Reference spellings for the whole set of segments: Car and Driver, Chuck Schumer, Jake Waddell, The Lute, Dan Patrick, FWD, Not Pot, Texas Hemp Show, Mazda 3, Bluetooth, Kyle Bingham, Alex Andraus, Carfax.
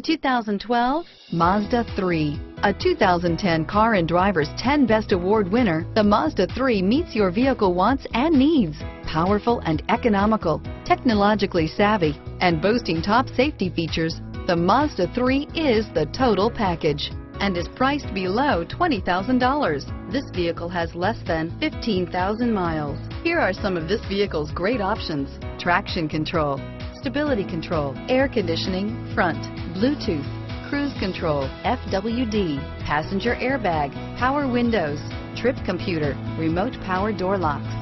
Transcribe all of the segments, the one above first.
The 2012 Mazda 3. A 2010 Car and Driver's 10 Best Award winner, the Mazda 3 meets your vehicle wants and needs. Powerful and economical, technologically savvy, and boasting top safety features, the Mazda 3 is the total package and is priced below $20,000. This vehicle has less than 15,000 miles. Here are some of this vehicle's great options: traction control, stability control, air conditioning, front, Bluetooth, cruise control, FWD, passenger airbag, power windows, trip computer, remote power door locks,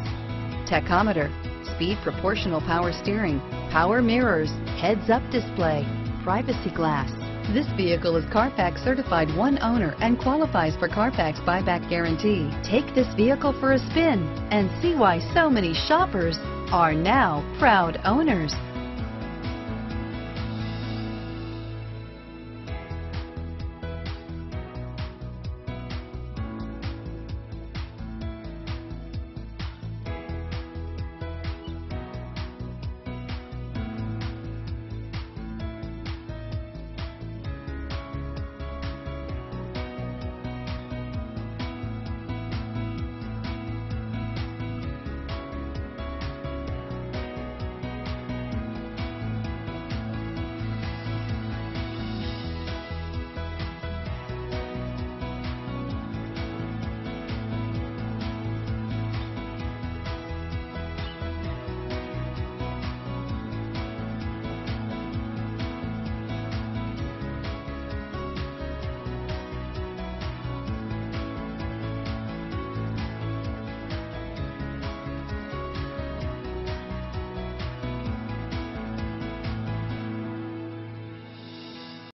tachometer, speed proportional power steering, power mirrors, heads-up display, privacy glass. This vehicle is Carfax certified one owner and qualifies for Carfax buyback guarantee. Take this vehicle for a spin and see why so many shoppers are now proud owners.